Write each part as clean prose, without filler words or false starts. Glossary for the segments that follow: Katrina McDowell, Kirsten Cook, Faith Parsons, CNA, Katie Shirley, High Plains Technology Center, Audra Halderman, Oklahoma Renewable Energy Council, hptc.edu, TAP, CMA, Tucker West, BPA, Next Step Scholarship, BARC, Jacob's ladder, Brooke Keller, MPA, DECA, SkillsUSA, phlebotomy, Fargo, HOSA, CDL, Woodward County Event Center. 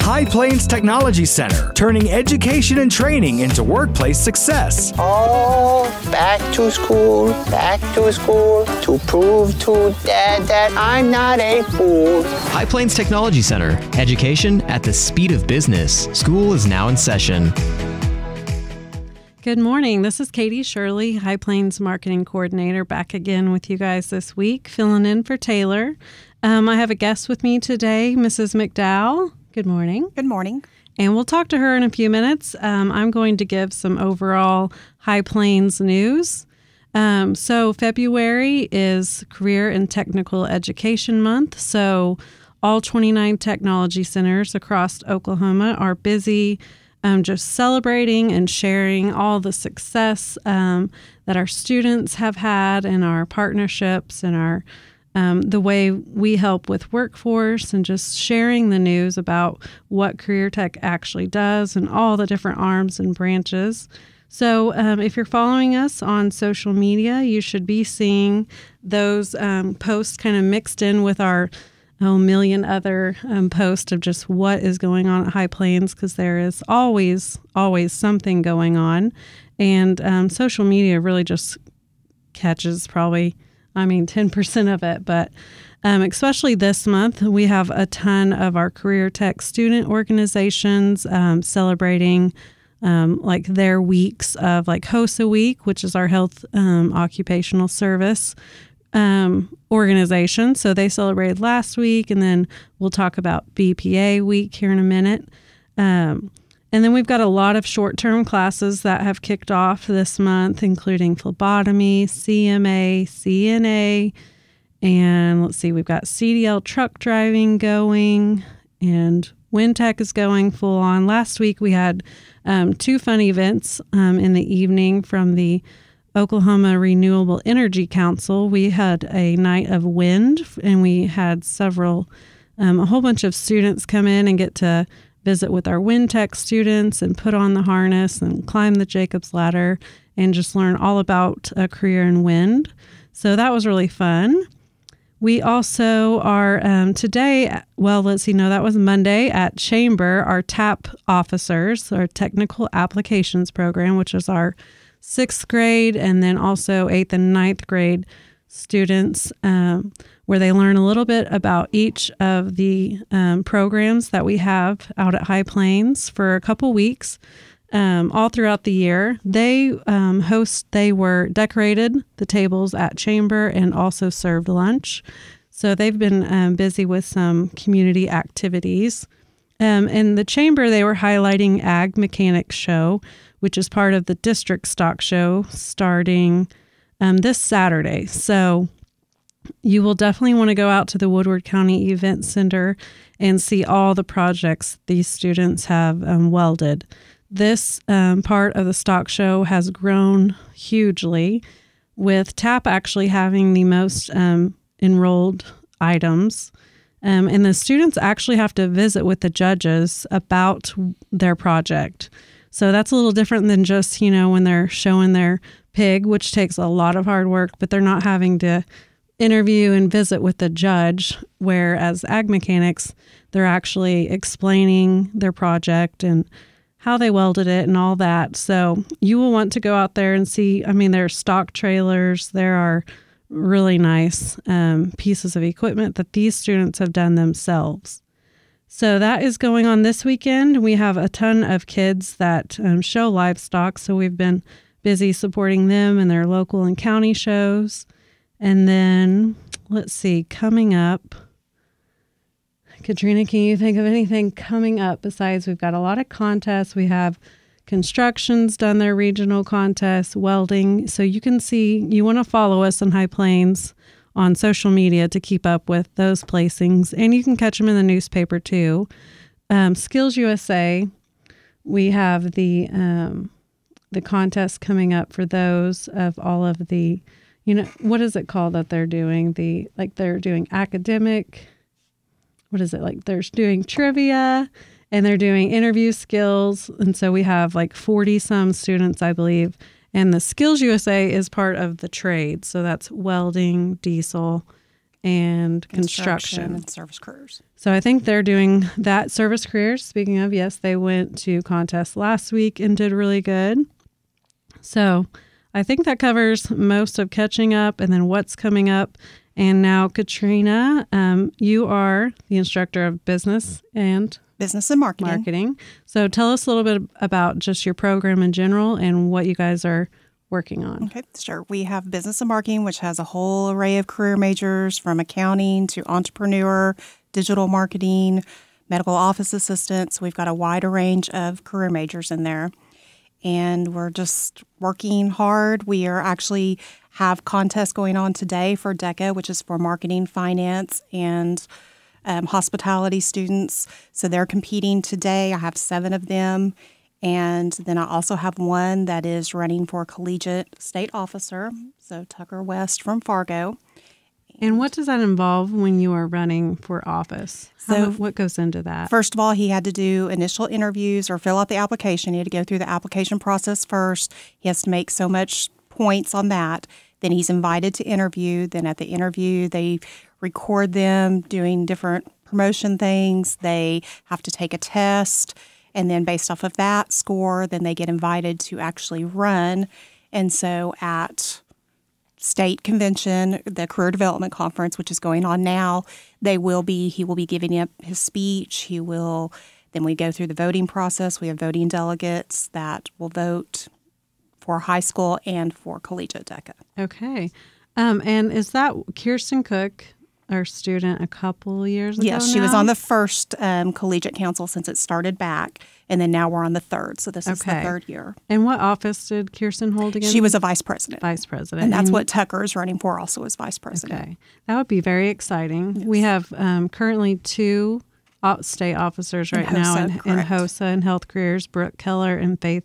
High Plains Technology Center, turning education and training into workplace success. All back to school, to prove to Dad that I'm not a fool. High Plains Technology Center, education at the speed of business. School is now in session. Good morning. This is Katie Shirley, High Plains Marketing Coordinator, back again with you guys this week, filling in for Taylor. I have a guest with me today, Mrs. McDowell. Good morning. Good morning. And we'll talk to her in a few minutes. I'm going to give some overall High Plains news. So February is Career and Technical Education Month. So all 29 technology centers across Oklahoma are busy just celebrating and sharing all the success that our students have had in our partnerships and our the way we help with workforce and just sharing the news about what Career Tech actually does and all the different arms and branches. So if you're following us on social media, you should be seeing those posts kind of mixed in with our million other posts of just what is going on at High Plains, because there is always, always something going on. And social media really just catches probably 10% of it, but especially this month, we have a ton of our Career Tech student organizations celebrating like their weeks of like HOSA Week, which is our health occupational service organization. So they celebrated last week, and then we'll talk about BPA Week here in a minute. And then we've got a lot of short-term classes that have kicked off this month, including phlebotomy, CMA, CNA, and let's see, we've got CDL truck driving going, and Wind Tech is going full on. Last week we had two fun events in the evening from the Oklahoma Renewable Energy Council. We had a night of wind, and we had several, a whole bunch of students come in and get to visit with our Wind Tech students and put on the harness and climb the Jacob's ladder and just learn all about a career in wind. So that was really fun. We also are today, well, let's see, no, that was Monday at Chamber, our TAP officers, our Technical Applications Program, which is our 6th grade and then also 8th and 9th grade students, where they learn a little bit about each of the programs that we have out at High Plains for a couple weeks all throughout the year. They were decorated the tables at Chamber and also served lunch. So they've been busy with some community activities. In the Chamber, they were highlighting Ag Mechanics Show, which is part of the district stock show starting this Saturday. So you will definitely want to go out to the Woodward County Event Center and see all the projects these students have welded. This part of the stock show has grown hugely, with TAP actually having the most enrolled items. And the students actually have to visit with the judges about their project. So that's a little different than just, you know, when they're showing their pig, which takes a lot of hard work, but they're not having to interview and visit with the judge, whereas Ag Mechanics, they're actually explaining their project and how they welded it and all that. So you will want to go out there and see. I mean, there are stock trailers. There are really nice pieces of equipment that these students have done themselves. So that is going on this weekend. We have a ton of kids that show livestock, so we've been busy supporting them and their local and county shows. And then, let's see, coming up, Katrina, can you think of anything coming up besides we've got a lot of contests? We have construction's done their regional contests, welding. So you can see, you want to follow us on High Plains on social media to keep up with those placings. And you can catch them in the newspaper too. SkillsUSA, we have the contest coming up for those of all of the, you know, what is it called that they're doing? The, like, they're doing academic, what is it? Like, they're doing trivia and they're doing interview skills. And so we have like 40 some students, I believe. And the SkillsUSA is part of the trade. So that's welding, diesel, and construction. And service careers. So I think they're doing that. Service careers, speaking of, yes, they went to contest last week and did really good. So I think that covers most of catching up and then what's coming up. And now, Katrina, you are the instructor of business and marketing. So tell us a little bit about just your program in general and what you guys are working on. Okay, sure. We have business and marketing, which has a whole array of career majors from accounting to entrepreneur, digital marketing, medical office assistants. We've got a wide range of career majors in there. And we're just working hard. We are actually have contests going on today for DECA, which is for marketing, finance, and hospitality students. So they're competing today. I have 7 of them. And then I also have one that is running for collegiate state officer, so Tucker West from Fargo. And what does that involve when you are running for office? What goes into that? First of all, he had to do initial interviews or fill out the application. He had to go through the application process first. He has to make so much points on that. Then he's invited to interview. Then at the interview, they record them doing different promotion things. They have to take a test. And then based off of that score, then they get invited to actually run. And so at state convention, the career development conference, which is going on now, he will be giving up his speech. Then we go through the voting process. We have voting delegates that will vote for high school and for collegiate DECA. Okay. And is that Kirsten Cook, our student a couple years ago? Yes, she was on the first collegiate council since it started back, and then now we're on the third, so this is the 3rd year. And what office did Kirsten hold again? She was a vice president. Vice president. And that's what Tucker is running for also as vice president. Okay. That would be very exciting. Yes. We have currently 2 state officers right now in HOSA and Health Careers, Brooke Keller and Faith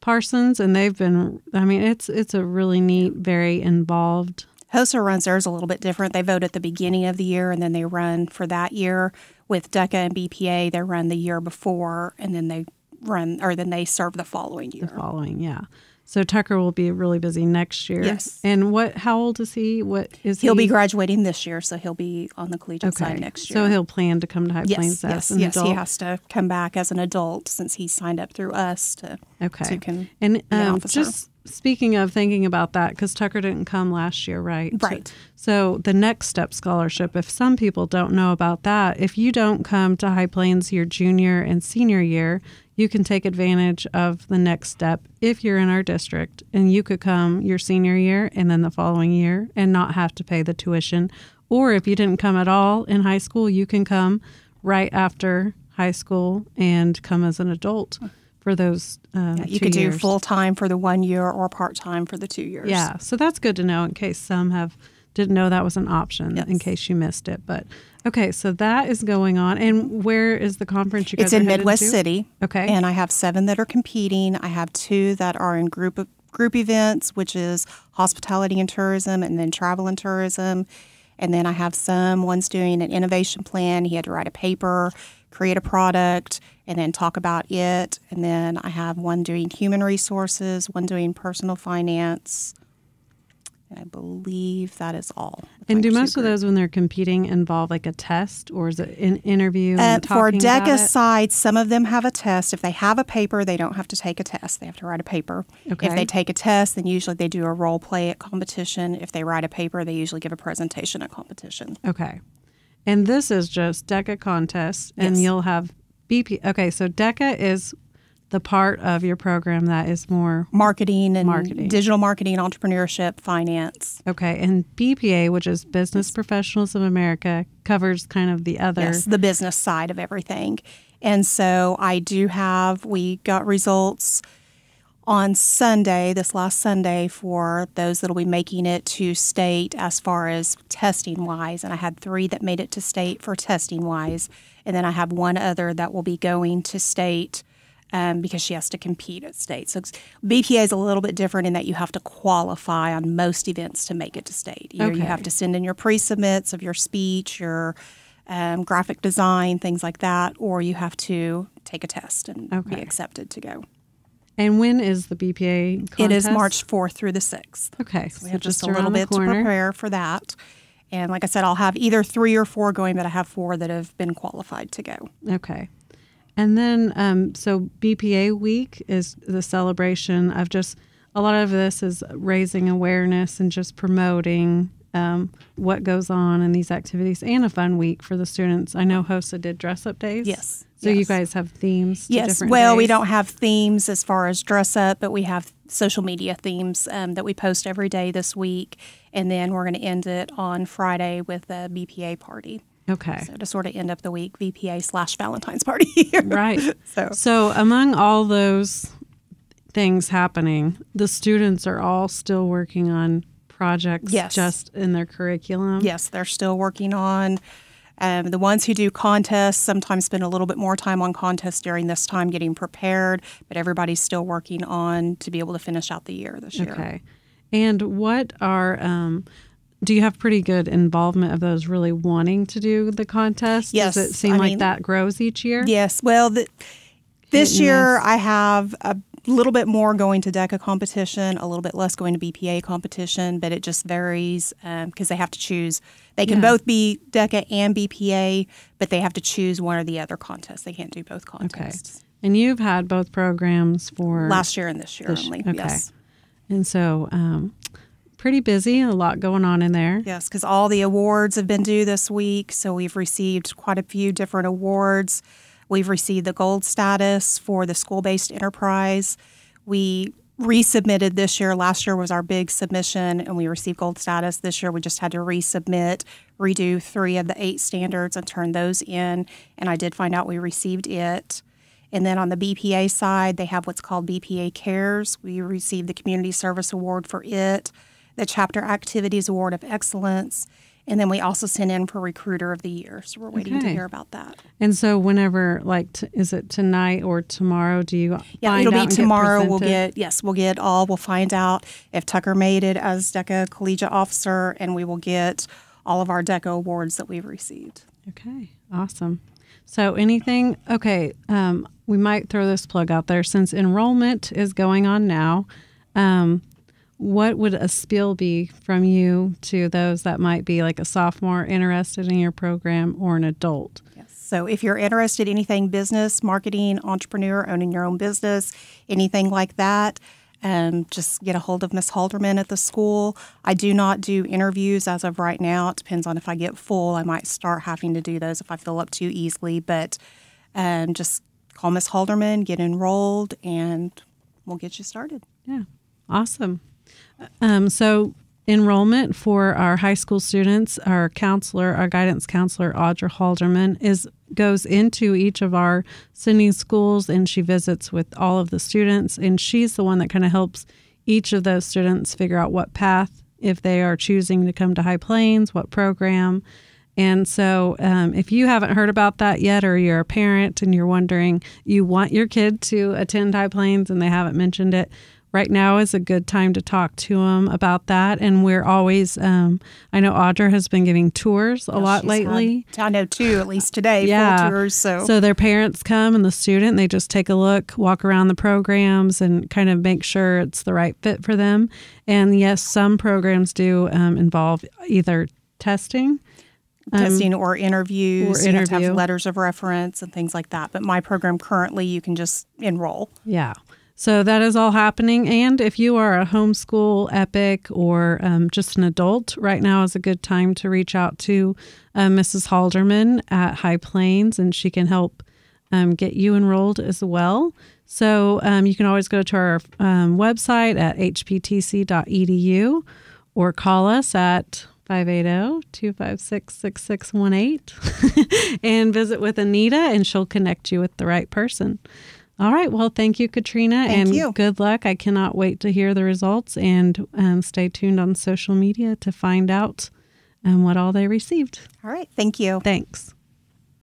Parsons, and they've been, I mean, it's a really neat, very involved. HOSA runs theirs a little bit different. They vote at the beginning of the year, and then they run for that year. With DECA and BPA, they run the year before, and then they serve the following year. The following, yeah. So Tucker will be really busy next year. Yes. And how old is he? He'll be graduating this year, so he'll be on the collegiate side next year. So he'll plan to come to High Plains as an adult. Yes, he has to come back as an adult since he signed up through us to come and be an officer. Just speaking of thinking about that, because Tucker didn't come last year, right? Right. So the Next Step Scholarship, if some people don't know about that, if you don't come to High Plains your junior and senior year, you can take advantage of the Next Step if you're in our district, and you could come your senior year and then the following year and not have to pay the tuition. Or if you didn't come at all in high school, you can come right after high school and come as an adult for those 2 years. You could do full-time for the 1 year or part-time for the 2 years. Yeah, so that's good to know in case some didn't know that was an option, in case you missed it. But okay, so that is going on. And where is the conference you guys are headed to? It's in Midwest City. Okay. And I have 7 that are competing. I have 2 that are in group events, which is hospitality and tourism and then travel and tourism. And then I have one's doing an innovation plan. He had to write a paper, create a product, and then talk about it. And then I have one doing human resources, one doing personal finance. I believe that is all. And do most of those, when they're competing, involve like a test, or is it an interview? For DECA side, some of them have a test. If they have a paper, they don't have to take a test. They have to write a paper. Okay. If they take a test, then usually they do a role play at competition. If they write a paper, they usually give a presentation at competition. Okay. And this is just DECA contest, and you'll have BP. Okay, so DECA is the part of your program that is more marketing, digital marketing, entrepreneurship, finance. Okay, and BPA, which is Business Professionals of America, covers kind of the other. Yes, the business side of everything. And so we got results on this last Sunday, for those that will be making it to state as far as testing-wise. And I had 3 that made it to state for testing-wise. And then I have one other that will be going to state because she has to compete at state. So BPA is a little bit different in that you have to qualify on most events to make it to state. You have to send in your pre-submits of your speech, your graphic design, things like that, or you have to take a test and be accepted to go. And when is the BPA contest? It is March 4th through the 6th. Okay. So we have just a little bit to prepare for that. And like I said, I'll have either 3 or 4 going, but I have 4 that have been qualified to go. Okay. And then, so BPA week is the celebration of just, a lot of this is raising awareness and just promoting what goes on in these activities, and a fun week for the students. I know HOSA did dress-up days. Yes. So yes. You guys have themes to different days. We don't have themes as far as dress-up, but we have social media themes that we post every day this week. And then we're going to end it on Friday with a BPA party. Okay. So to sort of end up the week, VPA/Valentine's party here. Right. So among all those things happening, the students are all still working on projects just in their curriculum. Yes, they're still working on the ones who do contests sometimes spend a little bit more time on contests during this time getting prepared, but everybody's still working on to be able to finish out the year this year. Okay. And what are do you have pretty good involvement of those really wanting to do the contest? Yes. Does it seem like that grows each year? Yes. Well, this year I have a little bit more going to DECA competition, a little bit less going to BPA competition, but it just varies because they have to choose. They can both be DECA and BPA, but they have to choose one or the other contest. They can't do both contests. Okay. And you've had both programs for... Last year and this year only, okay. Yes. And so... pretty busy, a lot going on in there. Yes, because all the awards have been due this week, so we've received quite a few different awards. We've received the gold status for the school-based enterprise. We resubmitted this year. Last year was our big submission, and we received gold status. This year we just had to resubmit, redo 3 of the 8 standards and turn those in, and I did find out we received it. And then on the BPA side, they have what's called BPA Cares. We received the Community Service Award for it, the Chapter Activities Award of Excellence, and then we also sent in for Recruiter of the Year. So we're waiting to hear about that. And so whenever, like, is it tonight or tomorrow? Do you find it'll be tomorrow. We'll find out if Tucker made it as DECA Collegiate Officer, and we will get all of our DECA awards that we've received. Okay, awesome. So anything, okay, we might throw this plug out there. Since enrollment is going on now, what would a spiel be from you to those that might be like a sophomore interested in your program or an adult? Yes. So if you're interested in anything business, marketing, entrepreneur, owning your own business, anything like that, just get a hold of Ms. Halderman at the school. I do not do interviews as of right now. It depends on if I get full. I might start having to do those if I fill up too easily. But just call Ms. Halderman, get enrolled, and we'll get you started. Yeah, awesome. So enrollment for our high school students, our counselor, our guidance counselor, Audra Halderman, goes into each of our sending schools, and she visits with all of the students, and she's the one that kind of helps each of those students figure out what path, if they are choosing to come to High Plains, what program. And so if you haven't heard about that yet, or you're a parent and you're wondering, you want your kid to attend High Plains and they haven't mentioned it, right now is a good time to talk to them about that. And we're always, I know Audra has been giving tours a lot lately. I know 2, at least today, full tours. So their parents come and the student, they just take a look, walk around the programs and kind of make sure it's the right fit for them. And yes, some programs do involve either testing or interviews. You have to have letters of reference and things like that. But my program currently, you can just enroll. Yeah. So that is all happening. And if you are a homeschool epic or just an adult, right now is a good time to reach out to Mrs. Halderman at High Plains, and she can help get you enrolled as well. So you can always go to our website at hptc.edu or call us at 580-256-6618 and visit with Anita, and she'll connect you with the right person. All right. Well, thank you, Katrina. Thank you. Good luck. I cannot wait to hear the results, and stay tuned on social media to find out what all they received. All right. Thank you. Thanks.